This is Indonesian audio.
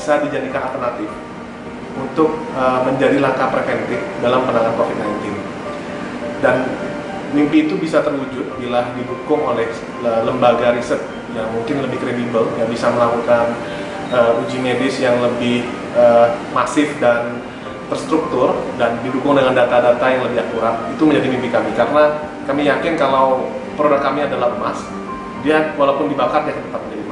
bisa dijadikan alternatif untuk menjadi langkah preventif dalam penanganan COVID-19. Dan mimpi itu bisa terwujud bila didukung oleh lembaga riset yang mungkin lebih kredibel, yang bisa melakukan uji medis yang lebih masif dan terstruktur, dan didukung dengan data-data yang lebih akurat. Itu menjadi mimpi kami, karena kami yakin kalau produk kami adalah emas, dia walaupun dibakar dia tetap menjadi